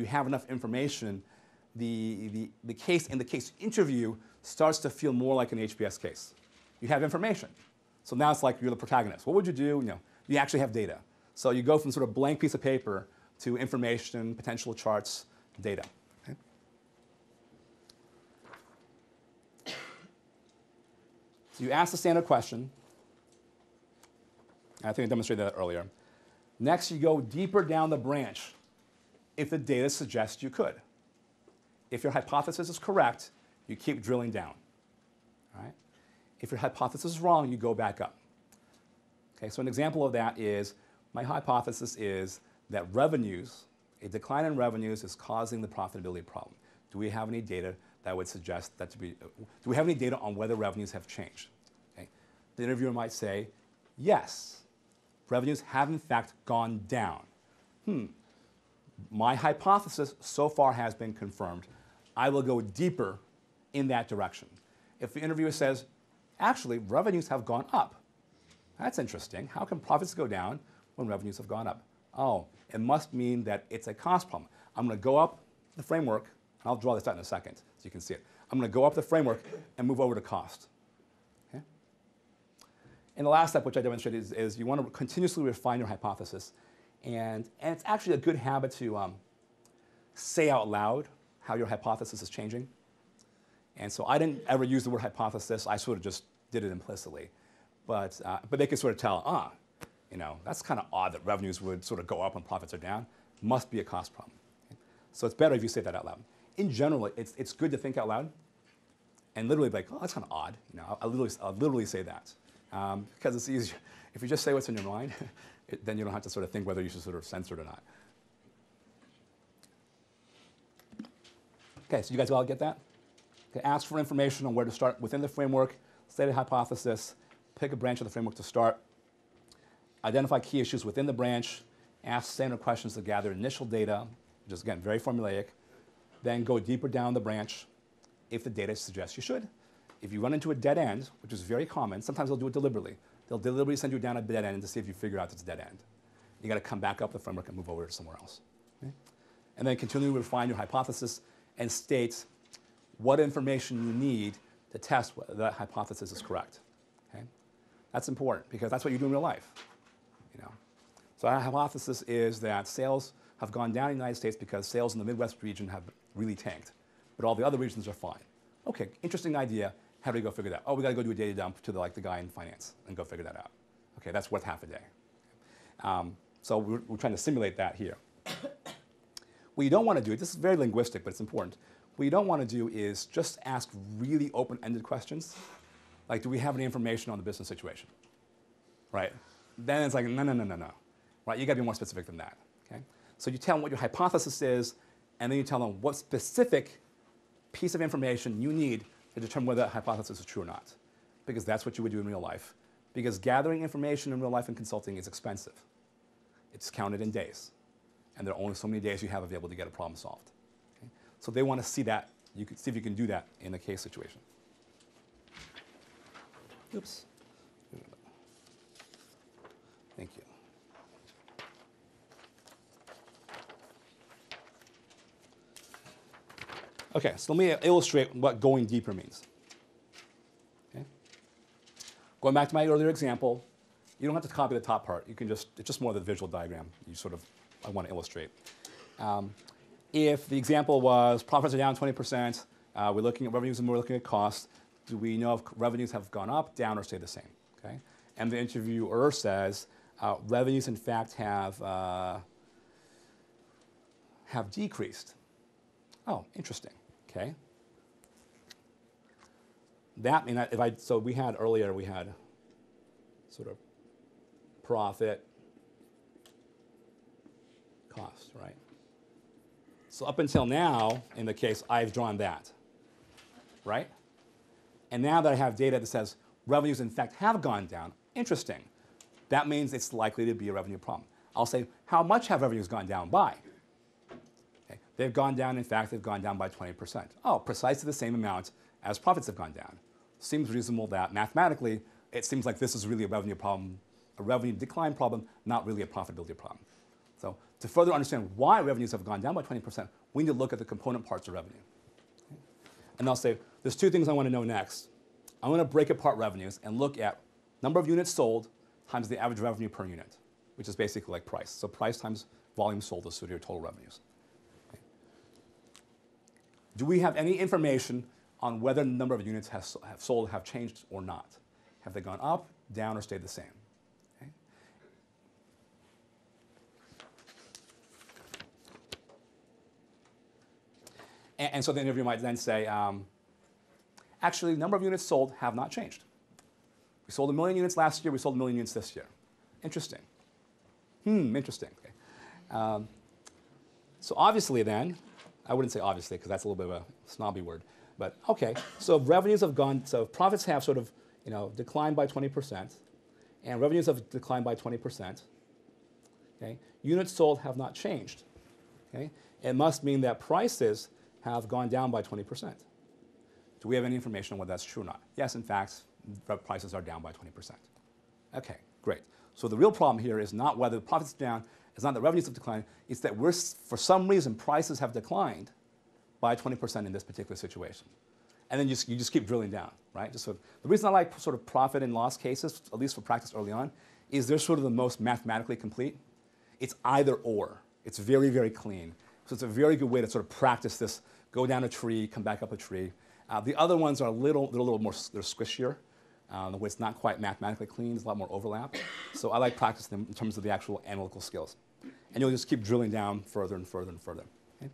you have enough information, the case in the case interview starts to feel more like an HPS case. You have information. So now it's like you're the protagonist. What would you do? You know, you actually have data. So you go from sort of blank piece of paper to information, potential charts, data. Okay. So you ask the standard question. I think I demonstrated that earlier. Next, you go deeper down the branch if the data suggests you could. If your hypothesis is correct, you keep drilling down. All right? If your hypothesis is wrong, you go back up. Okay, so an example of that is, my hypothesis is that revenues, a decline in revenues is causing the profitability problem. Do we have any data that would suggest that to be, do we have any data on whether revenues have changed? Okay. The interviewer might say, yes, revenues have in fact gone down. My hypothesis so far has been confirmed. I will go deeper in that direction. If the interviewer says, actually, revenues have gone up. That's interesting. How can profits go down when revenues have gone up? Oh, it must mean that it's a cost problem. I'm going to go up the framework. I'll draw this out in a second so you can see it. I'm going to go up the framework and move over to cost. Okay? And the last step, which I demonstrated, is you want to continuously refine your hypothesis. And it's actually a good habit to say out loud how your hypothesis is changing. And so I didn't ever use the word hypothesis. I sort of just did it implicitly. But they could sort of tell, you know, that's kind of odd that revenues would sort of go up when profits are down. Must be a cost problem. Okay? So it's better if you say that out loud. In general, it's good to think out loud and literally be like, oh, that's kind of odd. You know, I'll literally say that because it's easier. If you just say what's in your mind, then you don't have to sort of think whether you should sort of censor it or not. Okay, so you guys all get that? Okay, ask for information on where to start within the framework, state a hypothesis, pick a branch of the framework to start, identify key issues within the branch, ask standard questions to gather initial data, which is, again, very formulaic, then go deeper down the branch if the data suggests you should. If you run into a dead end, which is very common, sometimes they'll do it deliberately. They'll deliberately send you down a dead end to see if you figure out it's a dead end. You got to come back up the framework and move over to somewhere else. Okay? And then continue to refine your hypothesis and state what information you need to test whether that hypothesis is correct. Okay? That's important because that's what you do in real life. You know? So our hypothesis is that sales have gone down in the United States because sales in the Midwest region have really tanked, but all the other regions are fine. Okay, interesting idea. How do we go figure that? Oh, we got to go do a data dump to the guy in finance and go figure that out. Okay, that's worth half a day. So we're trying to simulate that here. What you don't want to do, this is very linguistic, but it's important. What you don't want to do is just ask really open-ended questions, like do we have any information on the business situation? Right? Then it's like no. Right? You got to be more specific than that. Okay? So you tell them what your hypothesis is, and then you tell them what specific piece of information you need to determine whether that hypothesis is true or not, because that's what you would do in real life. Because gathering information in real life and consulting is expensive. It's counted in days, and there are only so many days you have available to get a problem solved. Okay? So they want to see that. You can see if you can do that in a case situation. Oops. Thank you. Okay, so let me illustrate what going deeper means. Okay? Going back to my earlier example, you don't have to copy the top part. You can just, it's just more of the visual diagram you sort of, I want to illustrate. If the example was profits are down 20%, we're looking at revenues and we're looking at costs, do we know if revenues have gone up, down, or stayed the same? Okay? And the interviewer says, revenues in fact have decreased. Oh, interesting. Okay. That means if I, so we had earlier, we had sort of profit cost, right? So up until now, in the case, I've drawn that, right? And now that I have data that says revenues in fact have gone down, interesting. That means it's likely to be a revenue problem. I'll say, how much have revenues gone down by? They've gone down, in fact, they've gone down by 20%. Oh, precisely the same amount as profits have gone down. Seems reasonable that mathematically, it seems like this is really a revenue problem, a revenue decline problem, not really a profitability problem. So To further understand why revenues have gone down by 20%, we need to look at the component parts of revenue. And I'll say, there's two things I want to know next. I want to break apart revenues and look at number of units sold times the average revenue per unit, which is basically like price. So price times volume sold is your total revenues. Okay. Do we have any information on whether the number of units have sold have changed or not? Have they gone up, down, or stayed the same? Okay. And so the interviewer might then say, actually, the number of units sold have not changed. We sold 1 million units last year, we sold 1 million units this year. Interesting. Interesting. Okay. So obviously then, I wouldn't say obviously because that's a little bit of a snobby word, but okay, so revenues have gone, so profits have sort of, you know, declined by 20%, and revenues have declined by 20%, okay? Units sold have not changed, okay? It must mean that prices have gone down by 20%. Do we have any information on whether that's true or not? Yes, in fact, prices are down by 20%. Okay, great. So the real problem here is not whether the profits are down, it's not that revenues have declined, it's that we're, for some reason, prices have declined by 20% in this particular situation. And then you just keep drilling down, right? Just sort of, the reason I like sort of profit and loss cases, at least for practice early on, is they're sort of the most mathematically complete. It's either or. It's very, very clean. So it's a very good way to sort of practice this, go down a tree, come back up a tree. The other ones are a little more, they're squishier. Where it's not quite mathematically clean, there's a lot more overlap. So I like practicing them in terms of the actual analytical skills. And you'll just keep drilling down further and further and further. Okay?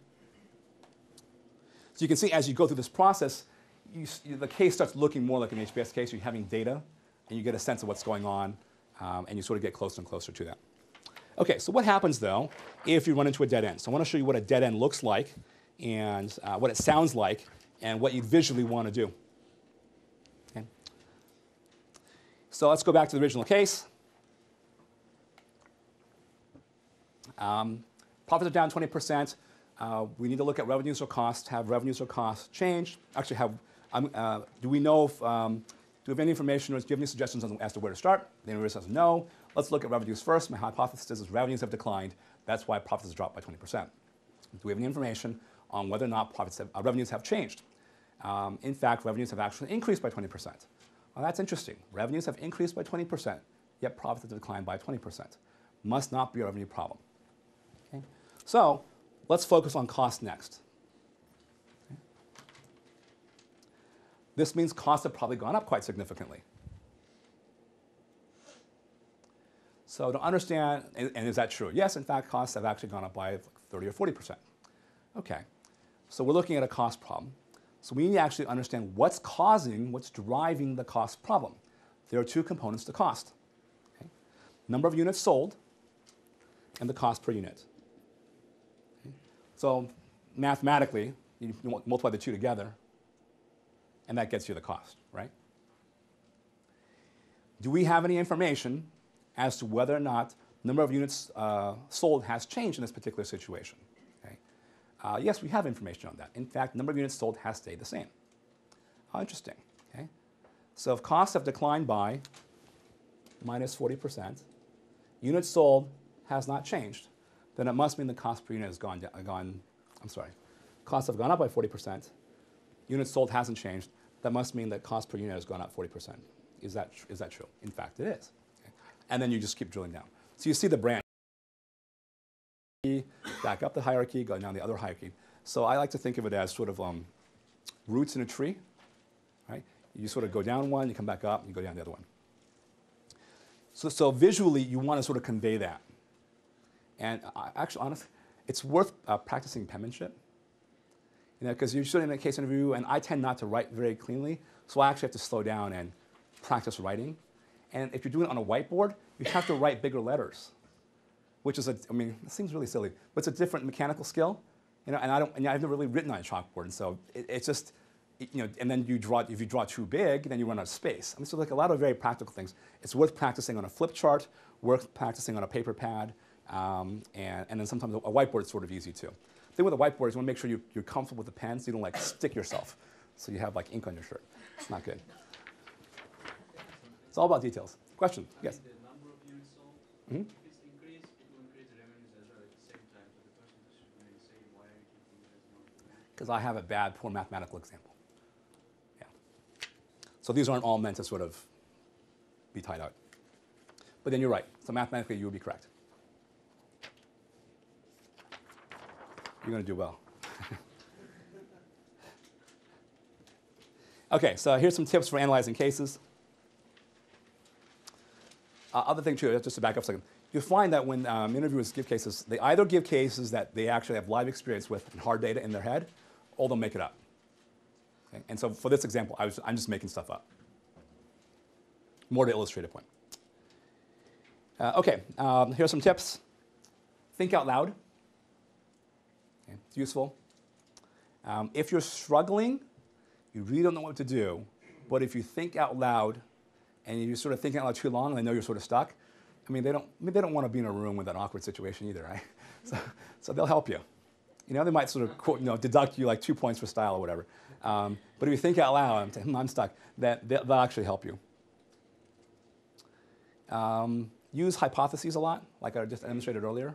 So you can see as you go through this process, the case starts looking more like an HBS case. You're having data, and you get a sense of what's going on, and you sort of get closer and closer to that. Okay, so what happens, though, if you run into a dead end? So I want to show you what a dead end looks like, and what it sounds like, and what you visually want to do. Okay? So let's go back to the original case. Profits are down 20%. We need to look at revenues or costs. Have revenues or costs changed? Actually, do we know if, do we have any information or do you have any suggestions as to where to start? The interviewer says no. Let's look at revenues first. My hypothesis is revenues have declined. That's why profits have dropped by 20%. Do we have any information on whether or not revenues have changed? In fact, revenues have actually increased by 20%. Well, that's interesting. Revenues have increased by 20%, yet profits have declined by 20%. Must not be a revenue problem. Okay. So let's focus on cost next. Okay. This means costs have probably gone up quite significantly. So to understand, and is that true? Yes, in fact, costs have actually gone up by like 30 or 40%. Okay, so we're looking at a cost problem. So we need to actually understand what's driving the cost problem. There are two components to cost. Okay. Number of units sold and the cost per unit. So mathematically, you multiply the two together, and that gets you the cost, right? Do we have any information as to whether or not the number of units sold has changed in this particular situation? Okay. Yes, we have information on that. In fact, the number of units sold has stayed the same. How interesting. Okay. So if costs have declined by minus 40%, units sold has not changed, then it must mean the cost per unit has gone down, costs have gone up by 40%, units sold hasn't changed, that must mean that cost per unit has gone up 40%. Is that true? In fact, it is. Okay. And then you just keep drilling down. So you see the branch, back up the hierarchy, go down the other hierarchy. So I like to think of it as sort of roots in a tree, right? You sort of go down one, you come back up, and you go down the other one. So visually, you want to sort of convey that. And actually, honestly, it's worth practicing penmanship, you know, because you're doing a case interview, and I tend not to write very cleanly, so I actually have to slow down and practice writing. And if you're doing it on a whiteboard, you have to write bigger letters, which is, I mean, it seems really silly, but it's a different mechanical skill, you know. And I've never really written on a chalkboard, and so it's just, you know. And then if you draw too big, then you run out of space. I mean, so like a lot of very practical things. It's worth practicing on a flip chart, worth practicing on a paper pad. And then sometimes a whiteboard is sort of easy too. The thing with a whiteboard is you want to make sure you're comfortable with the pen so you don't like stick yourself. So you have like ink on your shirt. It's not good. It's all about details. Question? Yes? The number of units sold, if it's increased, it will increase revenues as well at the same because I have a poor mathematical example. Yeah. So these aren't all meant to sort of be tied out. But then you're right. So mathematically, you would be correct. You're going to do well. Okay, so here's some tips for analyzing cases. Other thing too, just to back up a second, you'll find that when interviewers give cases, they either give cases that they actually have live experience with and hard data in their head, or they'll make it up. Okay? And so for this example, I'm just making stuff up. More to illustrate a point. Okay, here's some tips. Think out loud. Okay, it's useful. If you're struggling, you really don't know what to do, but if you think out loud and you're sort of thinking out loud too long and they know you're sort of stuck, I mean, they don't want to be in a room with an awkward situation either, right? So they'll help you. You know, they might sort of quote, you know, deduct you like 2 points for style or whatever. But if you think out loud, I'm stuck, they'll actually help you. Use hypotheses a lot, like I just demonstrated earlier.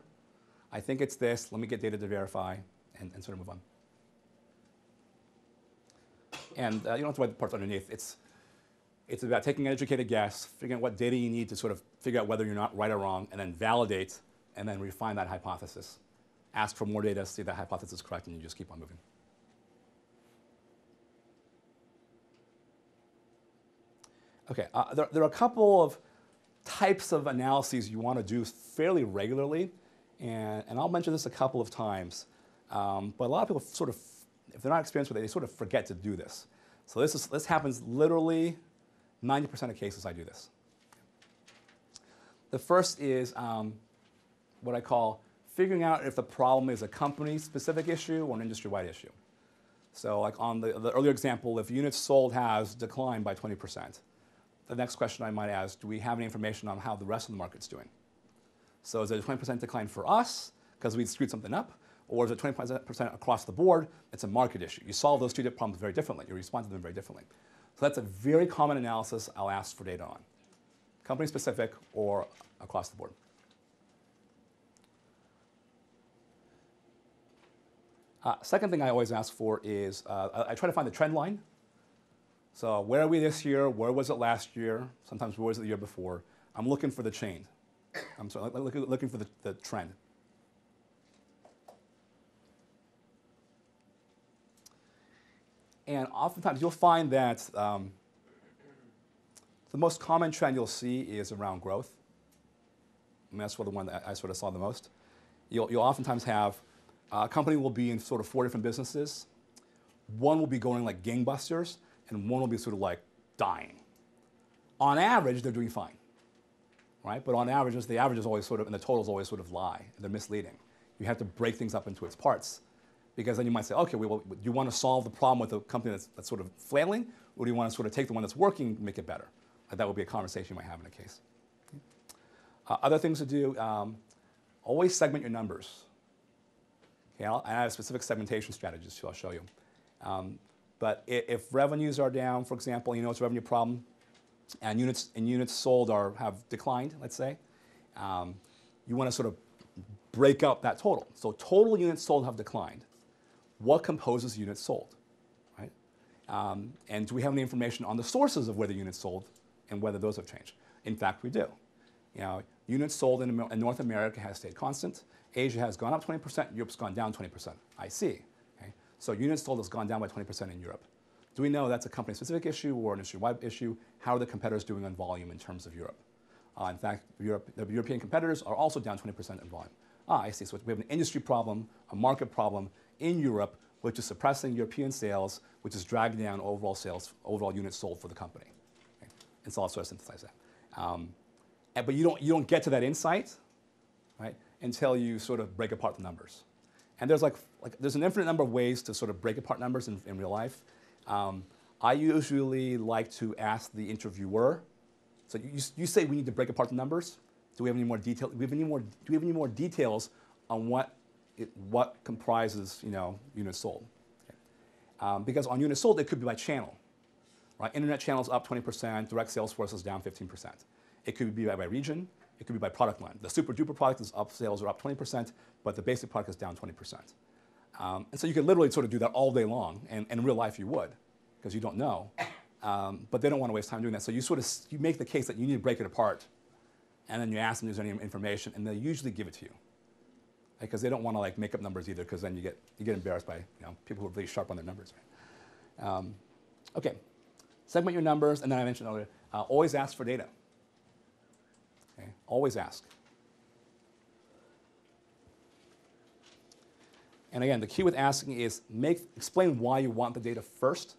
I think it's this, let me get data to verify, and sort of move on. And you don't have to write the parts underneath. It's about taking an educated guess, figuring out what data you need to sort of figure out whether you're not right or wrong, and then validate, and then refine that hypothesis. Ask for more data, see if that hypothesis is correct, and you just keep on moving. Okay, there are a couple of types of analyses you want to do fairly regularly, and I'll mention this a couple of times, but a lot of people sort of, if they're not experienced with it, they sort of forget to do this. So this happens literally 90% of cases I do this. The first is what I call figuring out if the problem is a company-specific issue or an industry-wide issue. So like on the earlier example, if units sold has declined by 20%, the next question I might ask, do we have any information on how the rest of the market's doing? So is it a 20% decline for us because we screwed something up? Or is it 20% across the board? It's a market issue. You solve those two problems very differently. You respond to them very differently. So that's a very common analysis I'll ask for data on. Company specific or across the board. Second thing I always ask for is, I try to find the trend line. So where are we this year? Where was it last year? Sometimes where was it the year before? I'm looking for the change. I'm sorry, looking for the trend. And oftentimes you'll find that the most common trend you'll see is around growth. I mean, that's sort of the one that I sort of saw the most. You'll oftentimes have a company will be in sort of 4 different businesses. One will be going like gangbusters, and one will be sort of like dying. On average, they're doing fine, right? But on average, the average is always sort of, and the totals always sort of lie. They're misleading. You have to break things up into its parts. Because then you might say, okay, well, do you want to solve the problem with a company that's sort of flailing, or do you want to sort of take the one that's working and make it better? That would be a conversation you might have in a case. Okay. Other things to do, always segment your numbers. Okay, I have specific segmentation strategies too, I'll show you. But if revenues are down, for example, you know it's a revenue problem, and units sold have declined, let's say, you want to sort of break up that total. So total units sold have declined. What composes units sold, right? And do we have any information on the sources of where the units sold and whether those have changed? In fact, we do. You know, units sold in North America has stayed constant. Asia has gone up 20%. Europe's gone down 20%. I see. Okay? So units sold has gone down by 20% in Europe. Do we know that's a company-specific issue or an industry-wide issue? How are the competitors doing on volume in terms of Europe? In fact, the European competitors are also down 20% in volume. Ah, I see. So we have an industry problem, a market problem, in Europe, which is suppressing European sales, which is dragging down overall sales, overall units sold for the company. Okay? And so I'll sort of synthesize that. But you don't get to that insight, right, until you sort of break apart the numbers. And there's there's an infinite number of ways to sort of break apart numbers in real life. I usually like to ask the interviewer. So you say we need to break apart the numbers. Do we have any more detail? Do we have any more details on what comprises, you know, units sold. Okay. Because on units sold, it could be by channel, right? Internet channels up 20%, direct sales force is down 15%. It could be by region, it could be by product line. The super duper product is up, sales are up 20%, but the basic product is down 20%. And so you could literally sort of do that all day long, and in real life you would, because you don't know. But they don't want to waste time doing that. So you sort of you make the case that you need to break it apart, and then you ask them if there's any information, and they'll usually give it to you. Because they don't want to like make up numbers either, because then you get embarrassed by people who are really sharp on their numbers. Right? Okay, segment your numbers, and then I mentioned earlier, always ask for data. Okay, always ask. And again, the key with asking is explain why you want the data first.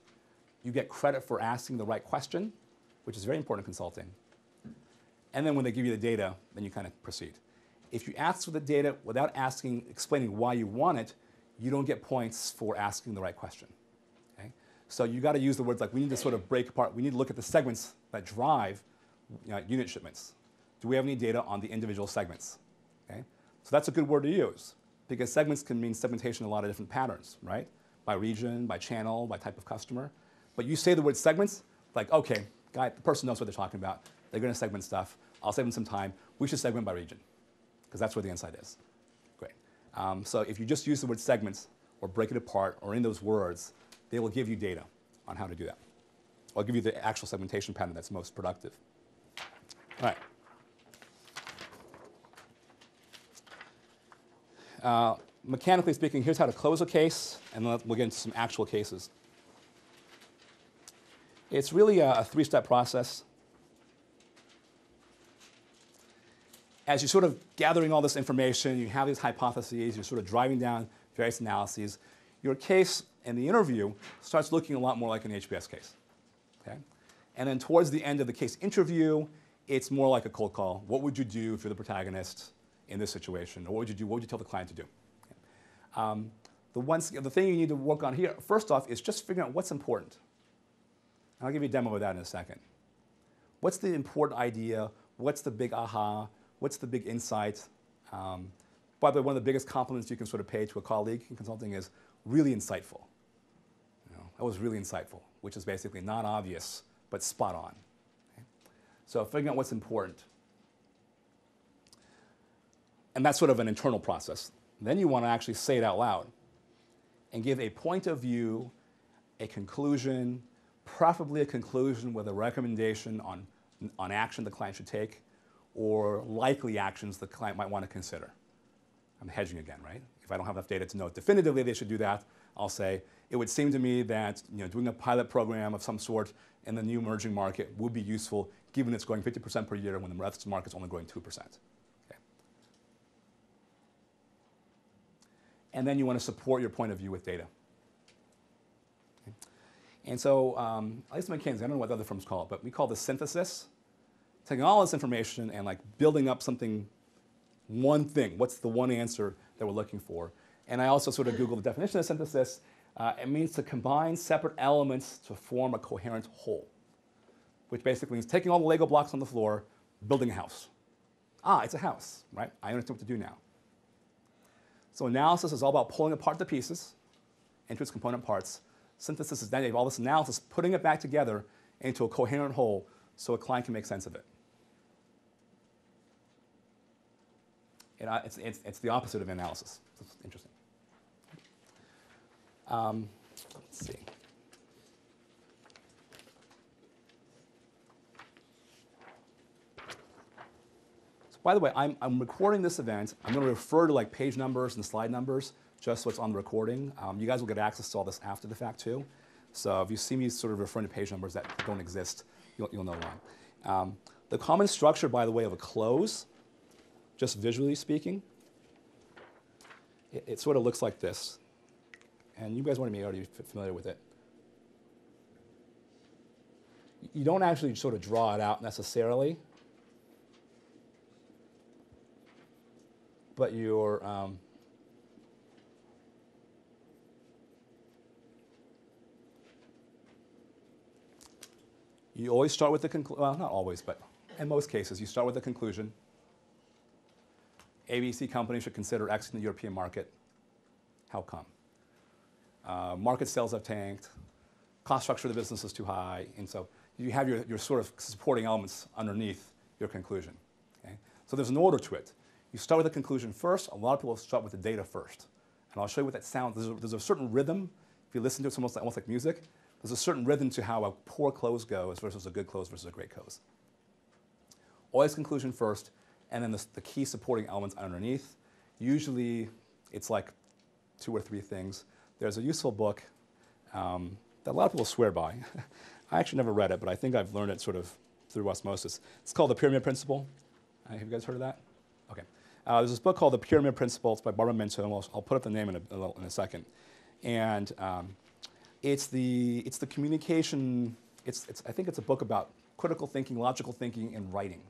You get credit for asking the right question, which is very important in consulting. And then when they give you the data, then you kind of proceed. If you ask for the data without explaining why you want it, you don't get points for asking the right question. Okay? So you got to use the words like, we need to sort of break apart. We need to look at the segments that drive unit shipments. Do we have any data on the individual segments? Okay? So that's a good word to use, because segments can mean segmentation in a lot of different patterns, right? By region, by channel, by type of customer. But you say the word segments, like, okay, the person knows what they're talking about. They're going to segment stuff. I'll save them some time. We should segment by region, because that's where the insight is. Great. So if you just use the word segments, or break it apart, or in those words, they will give you data on how to do that. I'll give you the actual segmentation pattern that's most productive. All right. Mechanically speaking, here's how to close a case, and then we'll get into some actual cases. It's really a three-step process. As you're sort of gathering all this information, you have these hypotheses, you're sort of driving down various analyses, your case in the interview starts looking a lot more like an HBS case. Okay? And then towards the end of the case interview, it's more like a cold call. What would you do if you're the protagonist in this situation? Or what would you do? What would you tell the client to do? Okay. The thing you need to work on here, first off, is just figuring out what's important. And I'll give you a demo of that in a second. What's the important idea? What's the big aha? What's the big insight? By the way, one of the biggest compliments you can sort of pay to a colleague in consulting is really insightful. That was really insightful, which is basically not obvious, but spot on. Okay? So figuring out what's important. And that's sort of an internal process. Then you want to actually say it out loud and give a point of view, a conclusion, preferably a conclusion with a recommendation on action the client should take, or likely actions the client might want to consider. I'm hedging again, right? If I don't have enough data to know definitively they should do that, I'll say, it would seem to me that doing a pilot program of some sort in the new emerging market would be useful, given it's growing 50% per year when the rest of the market's only growing 2%. Okay. And then you want to support your point of view with data. Okay. And so, at least McKinsey, I don't know what other firms call it, but we call this synthesis. Taking all this information and like building up something, one thing. What's the one answer that we're looking for? And I also sort of Googled the definition of synthesis. It means to combine separate elements to form a coherent whole, which basically means taking all the Lego blocks on the floor, building a house. Ah, it's a house, right? I understand what to do now. So analysis is all about pulling apart the pieces into its component parts. Synthesis is then all this analysis, putting it back together into a coherent whole so a client can make sense of it. It's the opposite of analysis. It's interesting. Let's see. So by the way, I'm recording this event. I'm going to refer to like page numbers and slide numbers just so it's on the recording. You guys will get access to all this after the fact too. So if you see me sort of referring to page numbers that don't exist, you'll know why. The common structure, by the way, of a close, just visually speaking, it sort of looks like this. And you guys want to be already familiar with it. You don't actually sort of draw it out necessarily, but you're you always start with the conclusion, well, not always, but in most cases, you start with a conclusion. ABC company should consider exiting the European market. How come? Market sales have tanked. Cost structure of the business is too high. And so you have your sort of supporting elements underneath your conclusion. Okay? So there's an order to it. You start with the conclusion first. A lot of people start with the data first. And I'll show you what that sounds. There's a certain rhythm. If you listen to it, it's almost like music. There's a certain rhythm to how a poor close goes versus a good close versus a great close. Always conclusion first, and then the key supporting elements underneath. Usually, it's like 2 or 3 things. There's a useful book that a lot of people swear by. I actually never read it, but I think I've learned it sort of through osmosis. It's called The Pyramid Principle. Have you guys heard of that? Okay. There's this book called The Pyramid Principle. It's by Barbara Minto, and I'll put up the name in a second. And it's the communication. I think it's a book about critical thinking, logical thinking, and writing.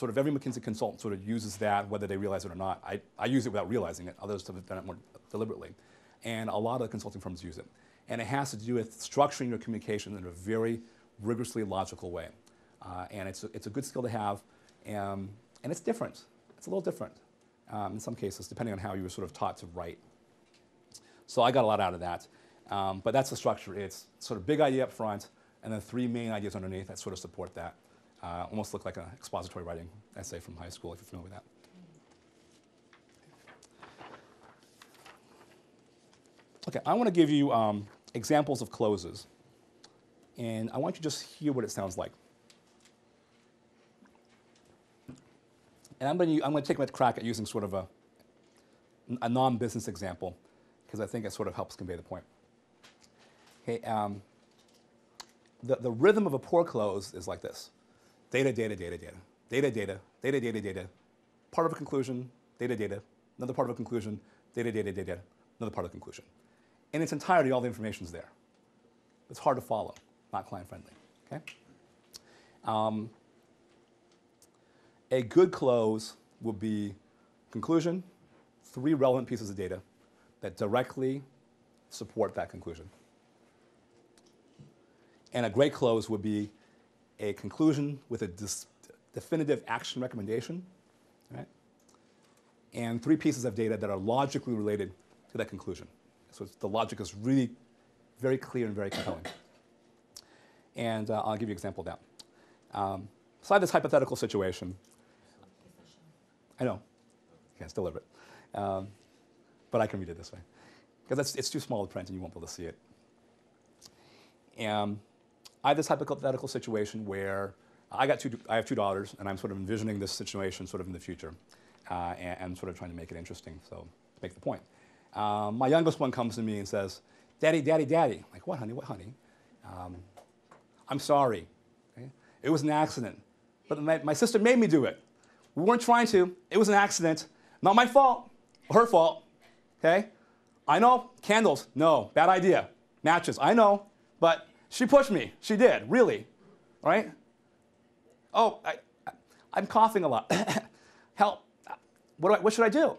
Sort of every McKinsey consultant sort of uses that, whether they realize it or not. I use it without realizing it. Others have done it more deliberately. And a lot of the consulting firms use it. And it has to do with structuring your communication in a very rigorously logical way. And it's a good skill to have. And it's different. It's a little different in some cases, depending on how you were sort of taught to write. So I got a lot out of that. But that's the structure. It's sort of big idea up front, and then 3 main ideas underneath that sort of support that. Almost look like an expository writing essay from high school, if you're familiar with that. Okay, I want to give you examples of closes. And I want you to just hear what it sounds like. And I'm going to take a crack at using sort of a non-business example, because I think it sort of helps convey the point. Okay, the rhythm of a poor close is like this. Data, data, data, data. Data, data, data, data, data. Part of a conclusion, data, data. Another part of a conclusion, data, data, data, data. Another part of the conclusion. In its entirety, all the information's there. It's hard to follow, not client-friendly, okay? A good close would be conclusion, 3 relevant pieces of data that directly support that conclusion. And a great close would be a conclusion with a definitive action recommendation, right? And 3 pieces of data that are logically related to that conclusion. So the logic is really very clear and very compelling. And I'll give you an example of that. So I have this hypothetical situation. I know. Yeah, it's deliberate. But I can read it this way, because it's too small to print and you won't be able to see it. I have this hypothetical situation where I have 2 daughters, and I'm sort of envisioning this situation sort of in the future, and sort of trying to make it interesting, so to make the point. My youngest one comes to me and says, "Daddy, daddy, daddy." I'm like, "What, honey? What, honey?" "I'm sorry. Okay? It was an accident. But my sister made me do it. We weren't trying to. It was an accident. Not my fault. Her fault. Okay? I know. Candles. No. Bad idea. Matches. I know. But she pushed me. She did. Really. Right? Oh, I'm coughing a lot. Help. What should I do?"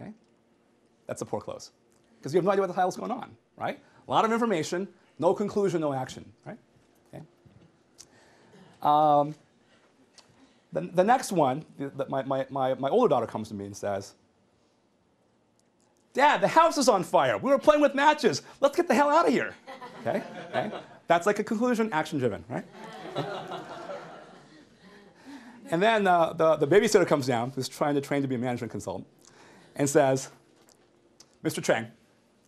Okay? That's a poor close, because you have no idea what the hell's going on, right? A lot of information, no conclusion, no action, right? Okay. The next one, my older daughter comes to me and says, "Dad, the house is on fire. We were playing with matches. Let's get the hell out of here." Okay, okay. That's like a conclusion, action-driven, right? And then the babysitter comes down, who's trying to train to be a management consultant, and says, "Mr. Chang,"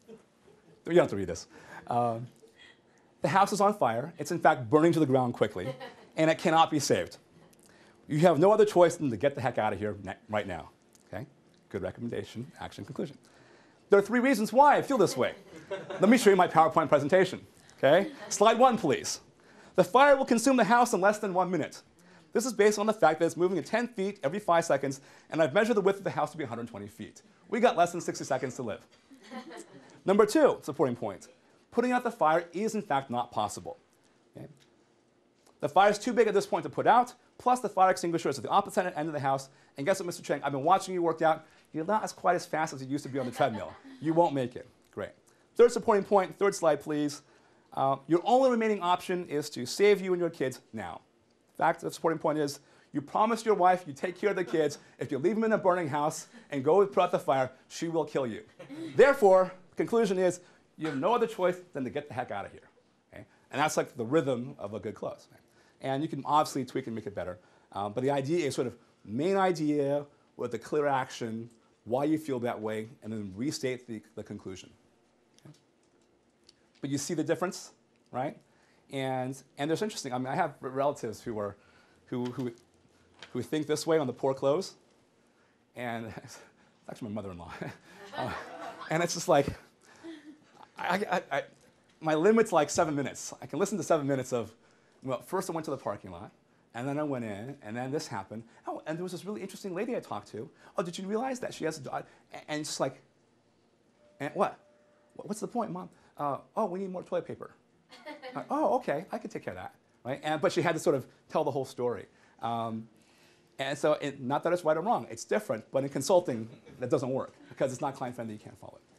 you don't have to read this. "The house is on fire. It's in fact burning to the ground quickly, and it cannot be saved. You have no other choice than to get the heck out of here right now." Okay? Good recommendation, action, conclusion. "There are 3 reasons why I feel this way. Let me show you my PowerPoint presentation. Okay? Slide 1, please. The fire will consume the house in less than 1 minute. This is based on the fact that it's moving at 10 feet every 5 seconds, and I've measured the width of the house to be 120 feet. We got less than 60 seconds to live." Number 2, supporting point. "Putting out the fire is in fact not possible. Okay? The fire is too big at this point to put out, plus the fire extinguisher is at the opposite end of the house, and guess what, Mr. Chang, I've been watching you work out. You're not as quite as fast as you used to be on the treadmill. You won't make it." Great. Third supporting point, 3rd slide please. "Your only remaining option is to save you and your kids now. In fact, the supporting point is, you promised your wife you'd take care of the kids. If you leave them in a burning house and go put out the fire, she will kill you. Therefore, conclusion is, you have no other choice than to get the heck out of here." Okay? And that's like the rhythm of a good close. Right? And you can obviously tweak and make it better. But the idea is sort of main idea with a clear action why you feel that way, and then restate the conclusion. Okay? But you see the difference, right? And it's interesting. I mean, I have relatives who are who think this way on the poor clothes, and it's actually my mother-in-law. And it's just like, my limit's like 7 minutes. I can listen to 7 minutes of, well, first I went to the parking lot, and then I went in, and then this happened. Oh, and there was this really interesting lady I talked to. Oh, did you realize that she has a dog? And it's just like, and what? What's the point, Mom? Oh, we need more toilet paper. Oh, okay, I can take care of that, right? But she had to sort of tell the whole story. And so, not that it's right or wrong, it's different, but in consulting, that doesn't work because it's not client-friendly, you can't follow it.